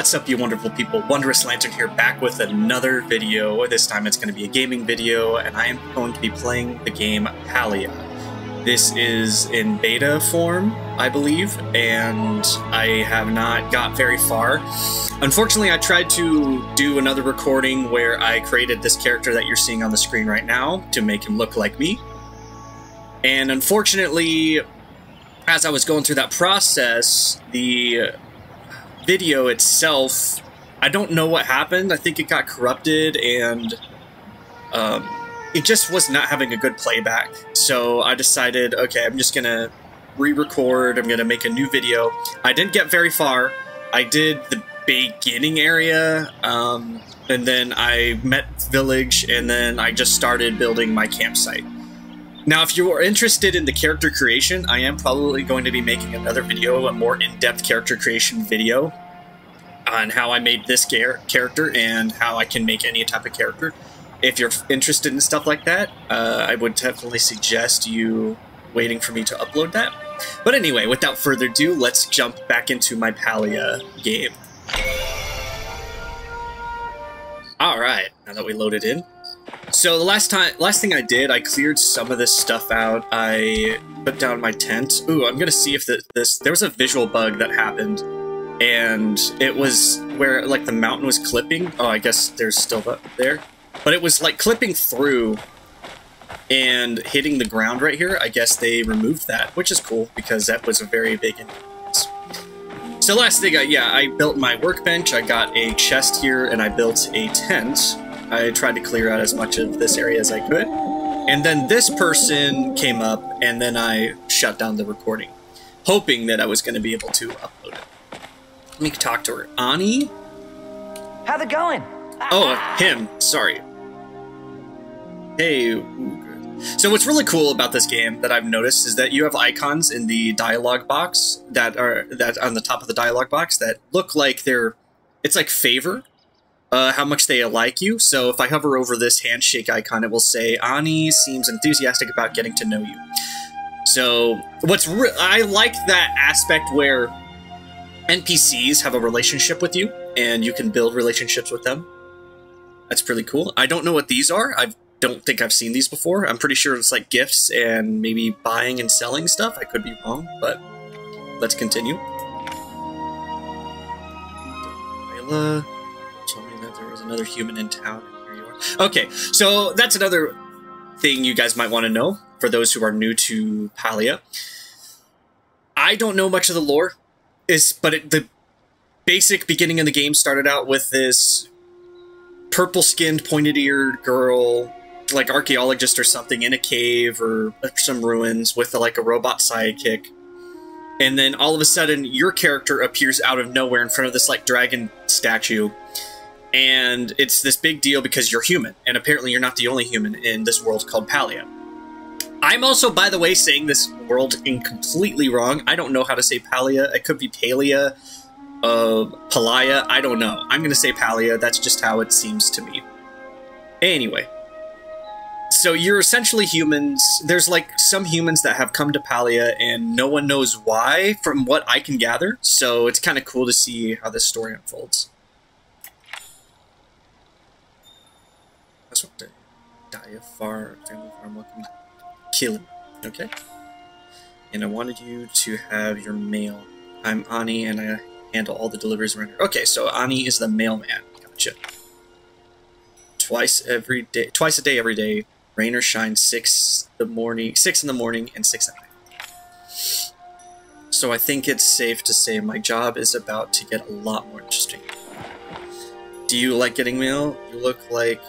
What's up, you wonderful people? Wondrous Lantern here, back with another video. This time it's going to be a gaming video, and I am going to be playing the game Palia. This is in beta form, I believe, and I have not got very far. Unfortunately, I tried to do another recording where I created this character that you're seeing on the screen right now to make him look like me. And unfortunately, as I was going through that process, the video itself, I don't know what happened. I think it got corrupted, and it just was not having a good playback. So I decided, okay, I'm just gonna re-record, I'm gonna make a new video. I didn't get very far. I did the beginning area, and then I met village, and then I just started building my campsite. Now, if you are interested in the character creation, I am probably going to be making another video, a more in-depth character creation video on how I made this character and how I can make any type of character. If you're interested in stuff like that, I would definitely suggest you waiting for me to upload that. But anyway, without further ado, let's jump back into my Palia game. Alright, now that we loaded in. So the last thing I did, I cleared some of this stuff out. I put down my tent. Ooh, I'm gonna see if there was a visual bug that happened, and it was where like the mountain was clipping. Oh, I guess there's still up there, but it was like clipping through and hitting the ground right here. I guess they removed that, which is cool because that was a very big inconvenience. So last thing, I built my workbench. I got a chest here, and I built a tent. I tried to clear out as much of this area as I could. And then this person came up, and then I shut down the recording, hoping that I was going to be able to upload it. Let me talk to her. Ani? How's it going? Oh, him. Sorry. Hey. So what's really cool about this game that I've noticed is that you have icons in the dialogue box that on the top of the dialogue box that look like they're... It's like favor. How much they like you. So if I hover over this handshake icon, it will say, Ani seems enthusiastic about getting to know you. So I like that aspect where NPCs have a relationship with you, and you can build relationships with them. That's pretty cool. I don't know what these are. I don't think I've seen these before. I'm pretty sure it's like gifts and maybe buying and selling stuff. I could be wrong, but let's continue. Ayla... There was another human in town. Here you are. Okay, so that's another thing you guys might want to know for those who are new to Palia. I don't know much of the lore, but the basic beginning of the game started out with this purple-skinned, pointed-eared girl, like archaeologist or something, in a cave or some ruins with like a robot sidekick. And then all of a sudden, your character appears out of nowhere in front of this like dragon statue. And it's this big deal because you're human, and apparently you're not the only human in this world called Palia. I'm also, by the way, saying this world completely wrong. I don't know how to say Palia. It could be Palia, Palia. I don't know. I'm going to say Palia. That's just how it seems to me. Anyway. So you're essentially humans. There's like some humans that have come to Palia, and no one knows why, from what I can gather. So it's kind of cool to see how this story unfolds. That's what the Diafar family farm. Welcome to Kilima. Okay. And I wanted you to have your mail. I'm Ani, and I handle all the deliveries around here. Okay, so Ani is the mailman. Gotcha. Twice a day every day. Rain or shine, 6 in the morning and 6 at night. So I think it's safe to say my job is about to get a lot more interesting. Do you like getting mail? You look like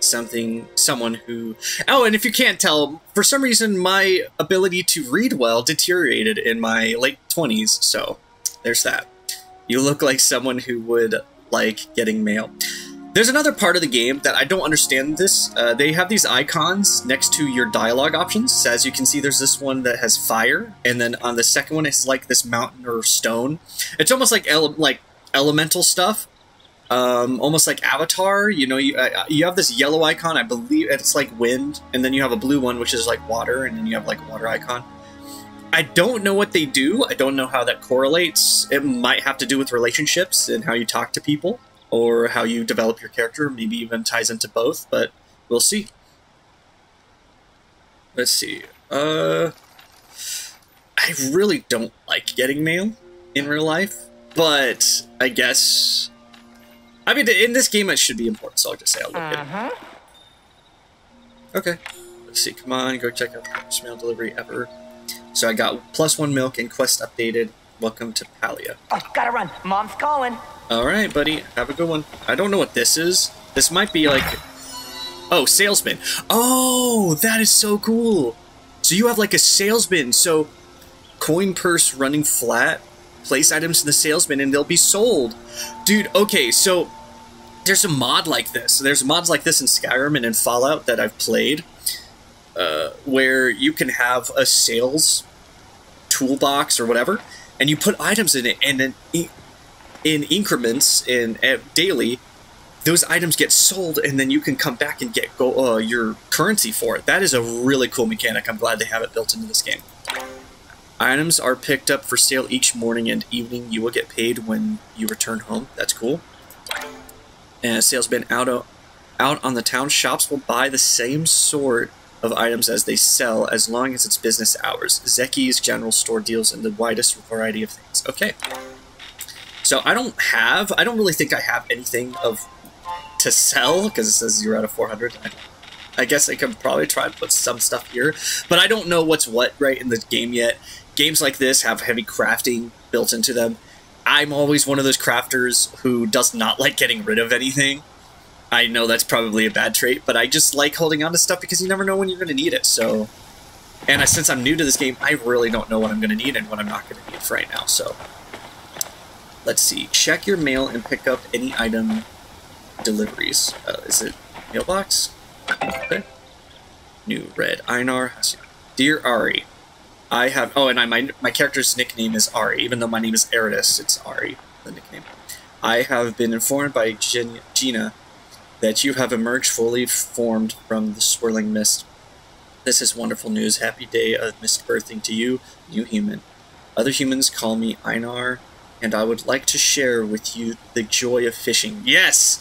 someone who... Oh, and if you can't tell, for some reason my ability to read well deteriorated in my late 20s, so there's that. You look like someone who would like getting mail. There's another part of the game that I don't understand this. They have these icons next to your dialogue options. As you can see, there's this one that has fire, and then on the second one it's like this mountain or stone. It's almost like elemental stuff. Almost like Avatar, you know, you have this yellow icon, I believe, it's like wind, and then you have a blue one, which is like water, and then you have like a water icon. I don't know what they do. I don't know how that correlates. It might have to do with relationships and how you talk to people or how you develop your character. Maybe even ties into both, but we'll see. Let's see. I really don't like getting mail in real life, but I guess... I mean, in this game, it should be important, so I'll just say I'll look at it. Okay. Let's see. Come on, go check out the first mail delivery ever. So I got +1 milk and quest updated. Welcome to Palia. Oh, gotta run. Mom's calling. All right, buddy. Have a good one. I don't know what this is. This might be like... Oh, salesman. Oh, that is so cool. So you have like a salesman. So coin purse running flat. Place items to the salesman and they'll be sold. Dude, okay, so there's a mod like this. There's mods like this in Skyrim and in Fallout that I've played. Where you can have a sales toolbox or whatever, and you put items in it, and then in increments and daily, those items get sold, and then you can come back and get your currency for it. That is a really cool mechanic. I'm glad they have it built into this game. Items are picked up for sale each morning and evening. You will get paid when you return home. That's cool. And a salesman out on the town shops will buy the same sort of items as they sell, as long as it's business hours. Zeki's general store deals in the widest variety of things. Okay. So I don't really think I have anything to sell, because it says 0 out of 400. I guess I could probably try and put some stuff here, but I don't know what's what right in the game yet. Games like this have heavy crafting built into them. I'm always one of those crafters who does not like getting rid of anything. I know that's probably a bad trait, but I just like holding on to stuff because you never know when you're going to need it. So, and since I'm new to this game, I really don't know what I'm going to need and what I'm not going to need for right now. So, let's see. Check your mail and pick up any item deliveries. Is it mailbox? Okay. New red. Einar. Dear Ari, I have... Oh, and my character's nickname is Ari. Even though my name is Eridus, it's Ari, the nickname. I have been informed by Gina... that you have emerged fully formed from the swirling mist. This is wonderful news. Happy day of misbirthing to you, new human. Other humans call me Einar, and I would like to share with you the joy of fishing. Yes!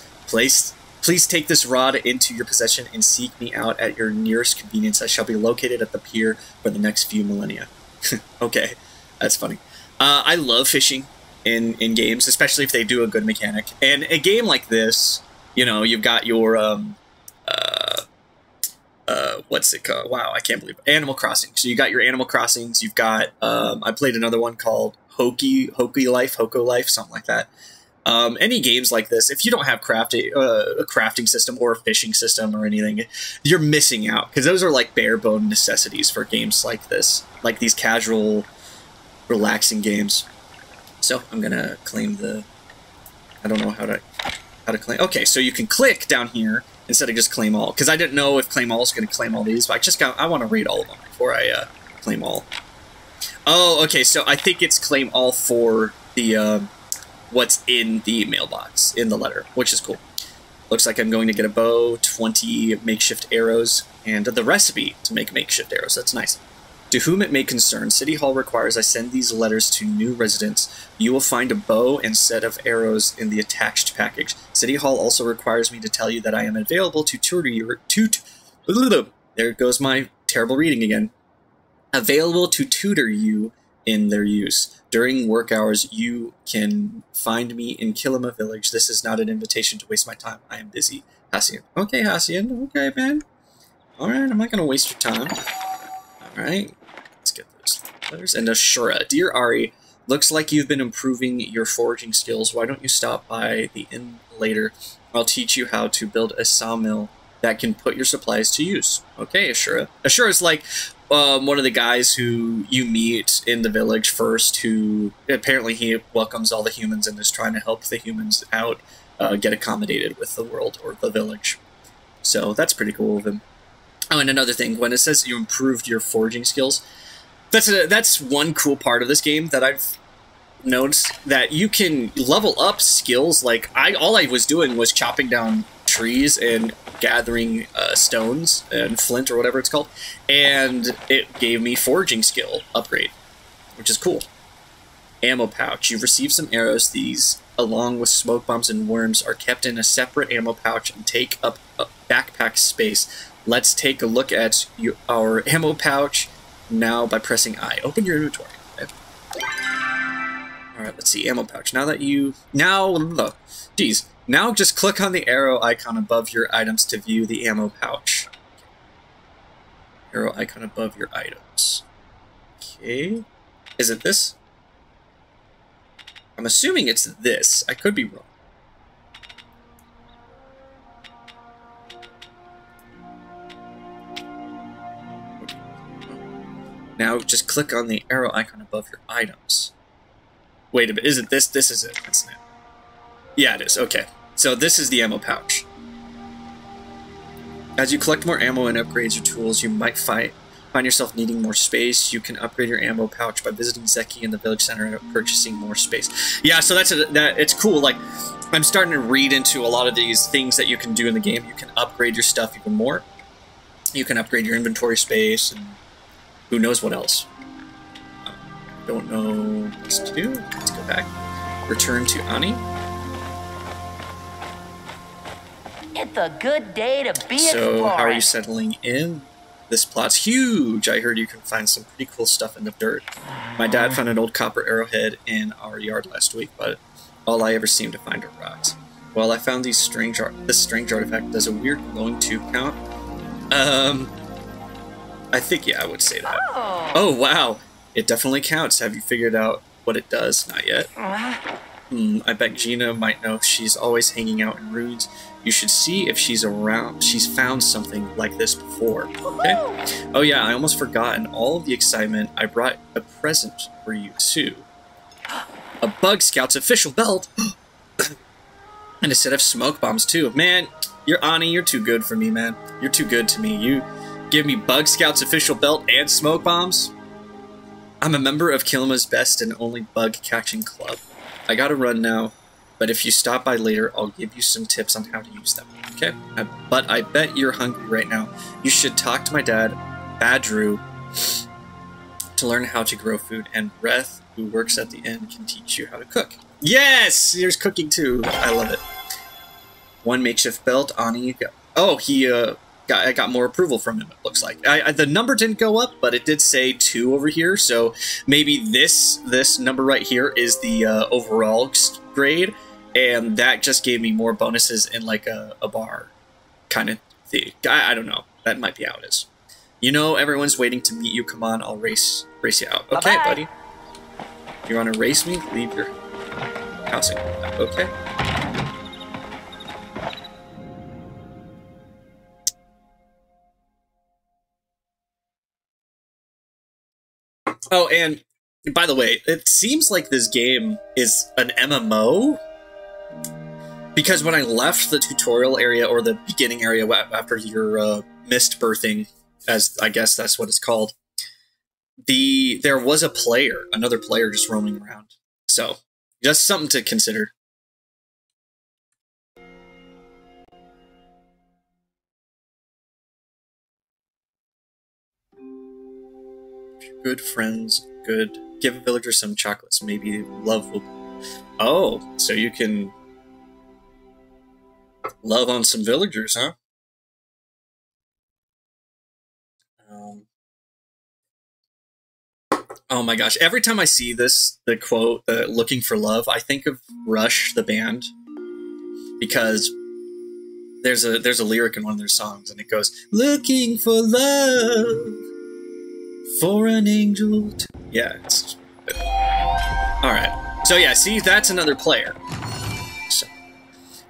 Please take this rod into your possession and seek me out at your nearest convenience. I shall be located at the pier for the next few millennia. Okay, that's funny. I love fishing in games, especially if they do a good mechanic. And a game like this... You know, you've got your, what's it called? Wow, I can't believe it. Animal Crossing. So you got your Animal Crossings. You've got, I played another one called Hoko Life, something like that. Any games like this, if you don't have a crafting system or a fishing system or anything, you're missing out. Because those are like bare bone necessities for games like this. Like these casual, relaxing games. So I'm going to claim the, I don't know how to claim. Okay, so you can click down here instead of just claim all, because I didn't know if claim all is going to claim all these, but I want to read all of them before I claim all. Oh, okay, so I think it's claim all for the what's in the mailbox, in the letter, which is cool. Looks like I'm going to get a bow, 20 makeshift arrows, and the recipe to make makeshift arrows. That's nice. To whom it may concern, City Hall requires I send these letters to new residents. You will find a bow and set of arrows in the attached package. City Hall also requires me to tell you that I am available to tutor you. There goes my terrible reading again. Available to tutor you in their use. During work hours, you can find me in Kilima Village. This is not an invitation to waste my time. I am busy. Hassian. Okay, Hassian. Okay, man. All right, I'm not going to waste your time. All right. Let's get those letters. And Ashura. Dear Ari, looks like you've been improving your foraging skills. Why don't you stop by the inn later? I'll teach you how to build a sawmill that can put your supplies to use. Okay, Ashura. Ashura's like one of the guys who you meet in the village first, who apparently he welcomes all the humans and is trying to help the humans out, get accommodated with the world or the village. So that's pretty cool of him. Oh, and another thing, when it says you improved your foraging skills, that's one cool part of this game that I've noticed, that you can level up skills. Like, all I was doing was chopping down trees and gathering stones and flint or whatever it's called, and it gave me foraging skill upgrade. which is cool. Ammo pouch. You've received some arrows. These, along with smoke bombs and worms, are kept in a separate ammo pouch and take up a backpack space. Let's take a look at our ammo pouch now by pressing I. Open your inventory. Okay. Alright, let's see. Ammo pouch. Now that you... Now just click on the arrow icon above your items to view the ammo pouch. Arrow icon above your items. Okay. Is it this? I'm assuming it's this. I could be wrong. Now just click on the arrow icon above your items. Wait a bit. Is it this? This is it. That's it. Yeah, it is. Okay. So this is the ammo pouch. As you collect more ammo and upgrades your tools, you might find yourself needing more space. You can upgrade your ammo pouch by visiting Zeki in the village center and purchasing more space. Yeah, so that's it's cool. Like, I'm starting to read into a lot of these things that you can do in the game. You can upgrade your stuff even more. You can upgrade your inventory space, and who knows what else. Don't know what to do. Let's go back. Return to Ani. It's a good day to be exploring. So, how are you settling in? This plot's huge. I heard you can find some pretty cool stuff in the dirt. My dad found an old copper arrowhead in our yard last week, but all I ever seem to find are rocks. Well, I found these strange artifact. Does a weird glowing tube count? I think, yeah, I would say that. Oh. Oh, wow. It definitely counts. Have you figured out what it does? Not yet. I bet Gina might know. She's always hanging out in ruins. You should see if she's around. She's found something like this before. Okay? Oh yeah, I almost forgot. In all of the excitement, I brought a present for you too. A Bug Scout's official belt! And a set of smoke bombs too. Man, you're Ani, you're too good for me, man. You're too good to me. You give me Bug Scout's official belt and smoke bombs? I'm a member of Kilima's best and only bug catching club. I gotta run now, but if you stop by later, I'll give you some tips on how to use them, okay? But I bet you're hungry right now. You should talk to my dad, Badru, to learn how to grow food, and Reth, who works at the inn, can teach you how to cook. Yes! There's cooking too! I love it. One makeshift belt, Ani. Oh, he I got more approval from him, it looks like. The number didn't go up, but it did say 2 over here, so maybe this number right here is the overall grade, and that just gave me more bonuses in, like, a bar kind of thing. I don't know. That might be how it is. You know, everyone's waiting to meet you. Come on, I'll race you out. Okay, bye-bye. Buddy. You want to race me? Leave your housing. Okay. Oh, and by the way, it seems like this game is an MMO, because when I left the tutorial area, or the beginning area after your missed birthing, as I guess that's what it's called, there was a player, another player just roaming around. So, just something to consider. Good friends, good. Give a villager some chocolates. Maybe love will... Oh, so you can love on some villagers, huh? Oh my gosh. Every time I see this, the quote, looking for love, I think of Rush, the band, because there's a lyric in one of their songs, and it goes, looking for love. For an angel to... Yeah, it's... Alright. So yeah, see, that's another player. So,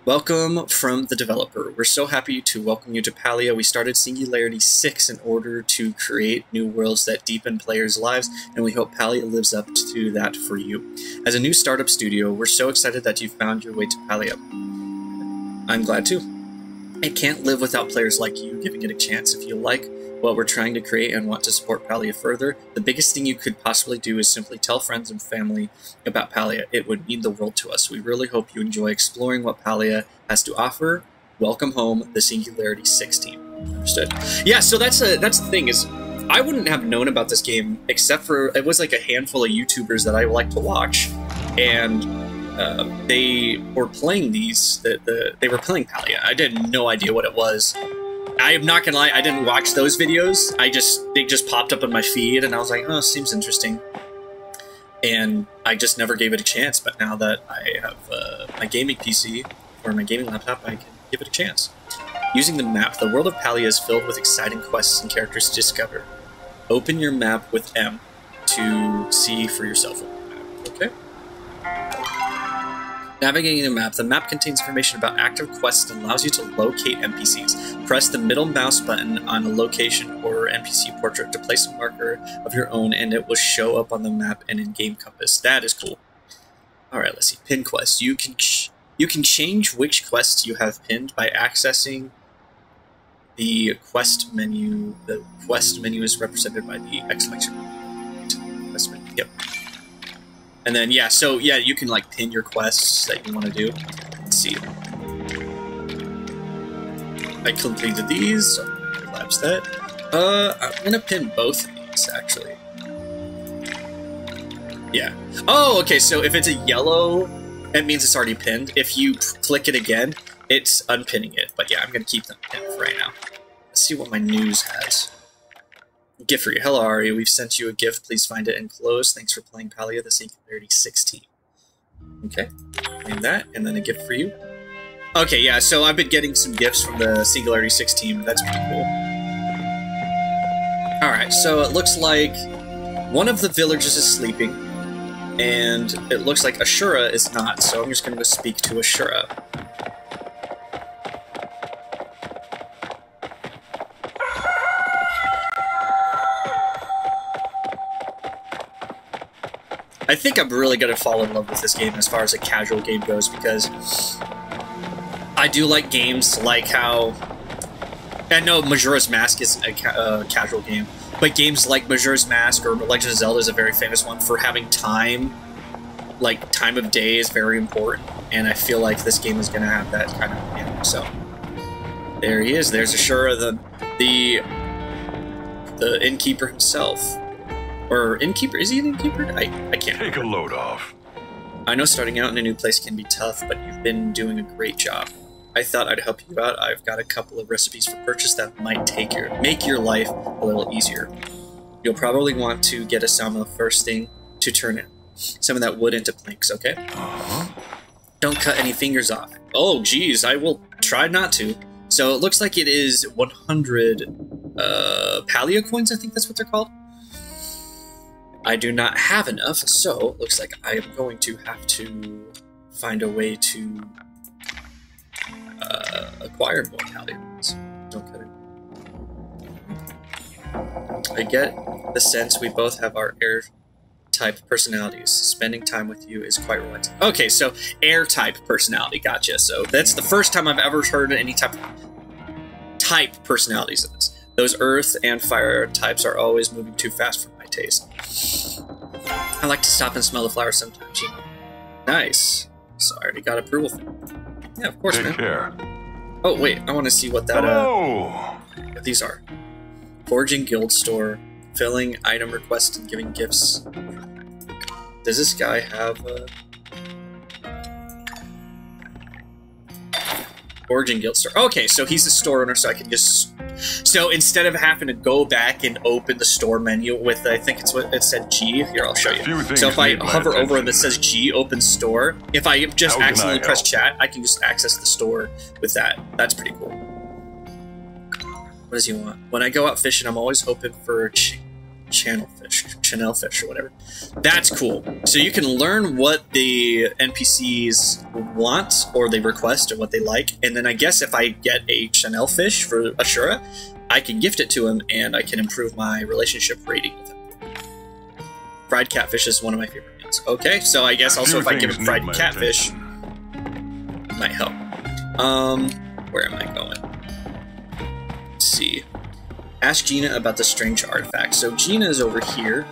welcome from the developer. We're so happy to welcome you to Palia. We started Singularity 6 in order to create new worlds that deepen players' lives, and we hope Palia lives up to that for you. As a new startup studio, we're so excited that you found your way to Palia. I'm glad too. It can't live without players like you giving it a chance. If you like what we're trying to create and want to support Palia further, the biggest thing you could possibly do is simply tell friends and family about Palia. It would mean the world to us. We really hope you enjoy exploring what Palia has to offer. Welcome home, the Singularity 6 team. Understood. Yeah, so that's the thing, is I wouldn't have known about this game except for it was like a handful of YouTubers that I like to watch, and they were playing these. They were playing Palia. I had no idea what it was. I am not gonna lie, I didn't watch those videos. They just popped up on my feed, and I was like, oh, seems interesting. And I just never gave it a chance. But now that I have my gaming PC or my gaming laptop, I can give it a chance. Using the map, the world of Palia is filled with exciting quests and characters to discover. Open your map with M to see for yourself. Okay. Navigating the map contains information about active quests and allows you to locate NPCs. Press the middle mouse button on a location or NPC portrait to place a marker of your own, and it will show up on the map and in-game compass. That is cool. Alright, let's see. Pin quests. You can change which quests you have pinned by accessing the quest menu. The quest menu is represented by the exclamation quest menu. Yep. And then yeah, so yeah, you can like pin your quests that you want to do. Let's see. I completed these. So I'll collapse that. I'm gonna pin both of these actually. Yeah. Oh, okay. So if it's a yellow, it means it's already pinned. If you click it again, it's unpinning it. But yeah, I'm gonna keep them pinned for right now. Let's see what my news has. Gift for you. Hello, Ari. We've sent you a gift. Please find it enclosed. Thanks for playing Palia, the Singularity 6 team. Okay. And that, and then a gift for you. Okay, yeah, so I've been getting some gifts from the Singularity 6 team. That's pretty cool. Alright, so it looks like one of the villagers is sleeping, and it looks like Ashura is not, so I'm just going to go speak to Ashura. I think I'm really going to fall in love with this game as far as a casual game goes, because I do like games like how... I know Majora's Mask is a casual game, but games like Majora's Mask or Legend of Zelda is a very famous one for having time. Like, time of day is very important, and I feel like this game is going to have that kind of game. So, there he is. There's Ashura, the innkeeper himself. Or innkeeper? Is he an innkeeper? I can't remember. Take a load off. I know starting out in a new place can be tough, but you've been doing a great job. I thought I'd help you out. I've got a couple of recipes for purchase that might make your life a little easier. You'll probably want to get a sawmill first thing to turn in some of that wood into planks, okay? Don't cut any fingers off. Oh, geez, I will try not to. So it looks like it is 100 Palia coins, I think that's what they're called. I do not have enough, so it looks like I am going to have to find a way to acquire more Palia. Don't cut it. I get the sense we both have our air-type personalities. Spending time with you is quite relaxing. Okay, so air-type personality, gotcha. So that's the first time I've ever heard any type of type personalities in this. Those earth and fire types are always moving too fast for my taste. I like to stop and smell the flowers sometimes, you know. Nice. So I already got approval for it. Yeah, of course, man. Take care. Oh, wait. I want to see what that, what these are. Forging guild store, filling item requests, and giving gifts. Does this guy have a... Forging guild store. Okay, so he's the store owner, so I can just... So instead of having to go back and open the store menu with, I think it's what it said, G. Here, I'll show you. So if I hover over and it says G, open store. If I just accidentally press chat, I can just access the store with that. That's pretty cool. What does he want? When I go out fishing, I'm always hoping for channel fish or whatever. That's cool. So you can learn what the NPCs want or they request or what they like, and then I guess if I get a channel fish for Ashura, I can gift it to him and I can improve my relationship rating with him. Fried catfish is one of my favorite meals. Okay, so I guess also if I give him fried catfish, it might help. Where am I going? Let's see. Ask Gina about the strange artifact. So Gina is over here.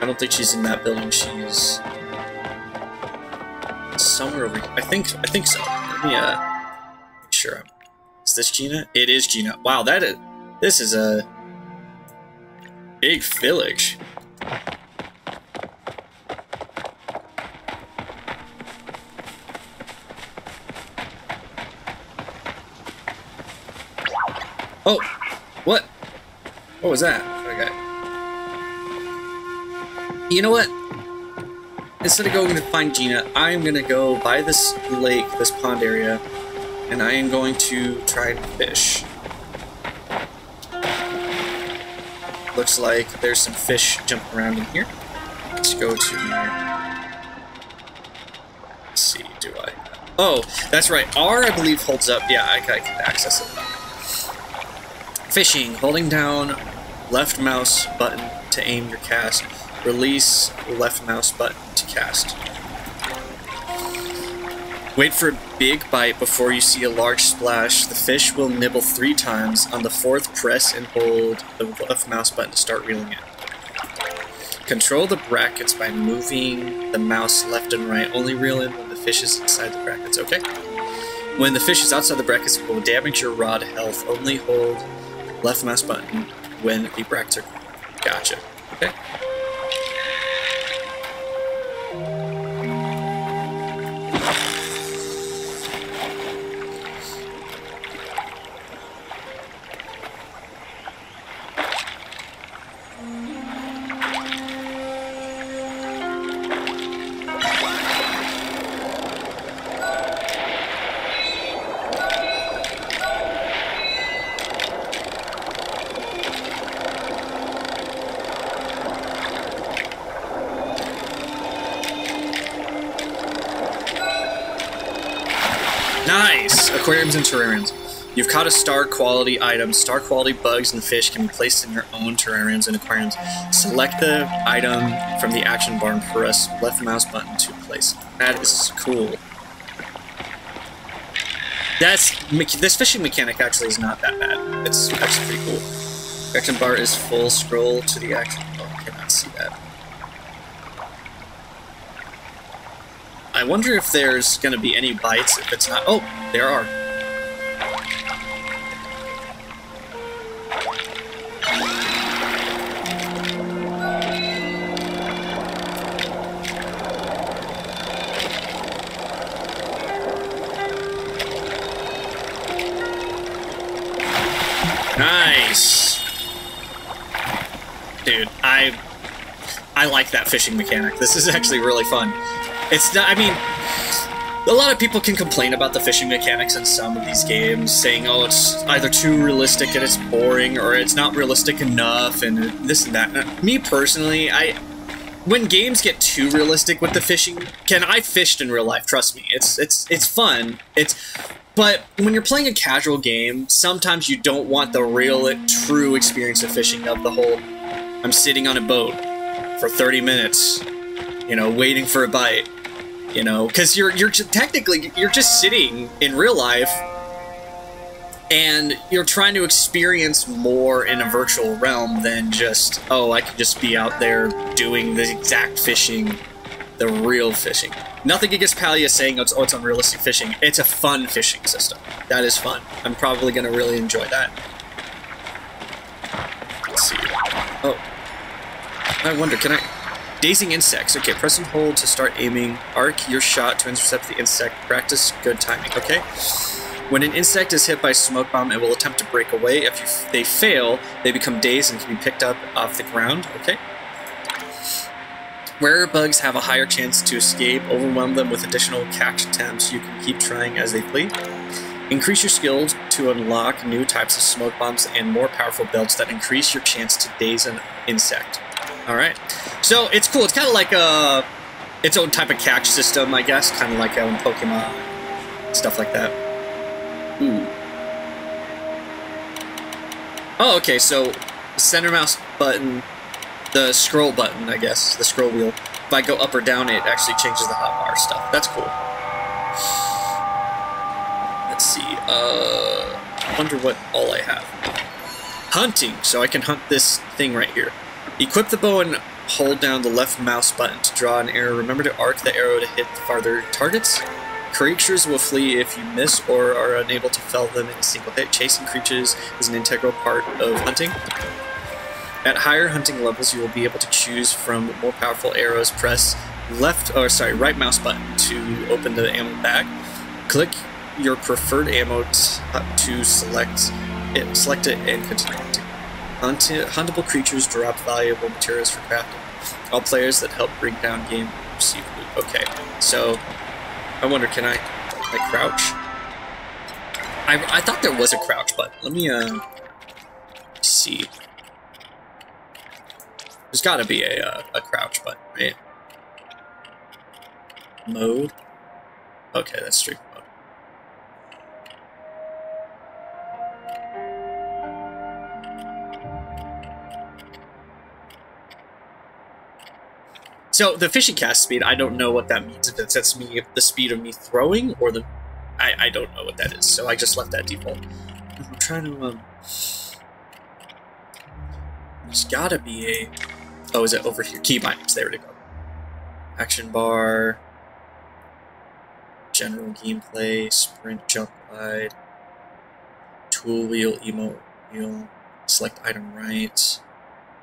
I don't think she's in that building. She's somewhere over here. I think so. Let me make sure. Is this Gina? It is Gina. Wow, that is. This is a Big village. Oh, what? What was that? Okay. You know what? Instead of going to find Gina, I'm gonna go by this lake, this pond area, and I am going to try to fish. Looks like there's some fish jumping around in here. Let's go to my... Let's see, do I... Oh, that's right. R, I believe, holds up. Yeah, I can access it. Fishing, holding down left mouse button to aim your cast. Release left mouse button to cast. Wait for a big bite before you see a large splash. The fish will nibble 3 times. On the 4th, press and hold the left mouse button to start reeling it. Control the brackets by moving the mouse left and right. Only reel in when the fish is inside the brackets, okay? When the fish is outside the brackets, it will damage your rod health. Only hold left mouse button when the brackets are... Gotcha. Okay. Nice! Aquariums and terrariums. You've caught a star quality item. Star quality bugs and fish can be placed in your own terrariums and aquariums. Select the item from the action bar and press left mouse button to place. That is cool. This fishing mechanic actually is not that bad. It's actually pretty cool. The action bar is full. Scroll to the action bar. I cannot see that. I wonder if there's going to be any bites if it's not... Oh, there are. Nice! Dude, I like that fishing mechanic. This is actually really fun. It's not, I mean, a lot of people can complain about the fishing mechanics in some of these games, saying, oh, it's either too realistic and it's boring, or it's not realistic enough, and this and that. Me personally, when games get too realistic with the fishing, I fished in real life, trust me, it's fun, but when you're playing a casual game, sometimes you don't want the real, true experience of fishing, of the whole, I'm sitting on a boat for 30 minutes, you know, waiting for a bite. You know, because you're just sitting in real life, and you're trying to experience more in a virtual realm than just, oh, I could just be out there doing the exact fishing, the real fishing. Nothing against Palia saying, oh, it's unrealistic fishing. It's a fun fishing system. That is fun. I'm probably going to really enjoy that. Let's see. Oh. I wonder, can I... Dazing insects. Okay, press and hold to start aiming. Arc your shot to intercept the insect. Practice good timing. Okay. When an insect is hit by a smoke bomb, it will attempt to break away. If they fail, they become dazed and can be picked up off the ground. Okay. Rarer bugs have a higher chance to escape. Overwhelm them with additional catch attempts. You can keep trying as they flee. Increase your skills to unlock new types of smoke bombs and more powerful builds that increase your chance to daze an insect. Alright, so it's cool. It's kind of like its own type of catch system, I guess. Kind of like in Pokemon, stuff like that. Ooh. Oh, okay, so center mouse button, the scroll button, I guess, the scroll wheel. If I go up or down, it actually changes the hotbar stuff. That's cool. Let's see. I wonder what all I have. Hunting, so I can hunt this thing right here. Equip the bow and hold down the left mouse button to draw an arrow. Remember to arc the arrow to hit farther targets. Creatures will flee if you miss or are unable to fell them in a single hit. Chasing creatures is an integral part of hunting. At higher hunting levels, you will be able to choose from more powerful arrows. Press right mouse button to open the ammo bag. Click your preferred ammo to select it, and continue hunting. Huntable creatures drop valuable materials for crafting. All players that help bring down game receive loot. Okay, so I wonder, can I crouch? I thought there was a crouch button. Let me see. There's got to be a crouch button, right? Mode. Okay, that's streak mode. So the fishing cast speed, I don't know what that means. If it sets me the speed of me throwing or the, I don't know what that is. So I just left that default. I'm trying to There's gotta be a. Oh, is it over here? Key bindings. There we go. Action bar. General gameplay. Sprint. Jump. Glide. Tool wheel. Emote wheel. Select item right.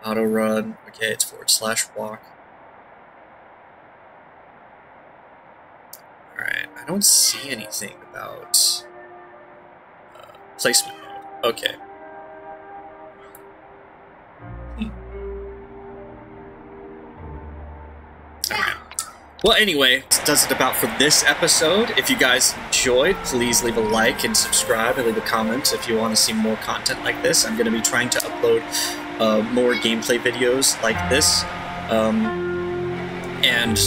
Auto run. Okay, it's / walk. Alright, I don't see anything about placement mode. Okay. Well, anyway, that does it about for this episode. If you guys enjoyed, please leave a like and subscribe, and leave a comment if you want to see more content like this. I'm going to be trying to upload more gameplay videos like this. And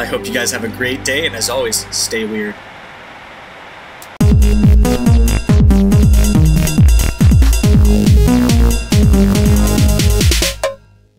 I hope you guys have a great day, and as always, stay weird.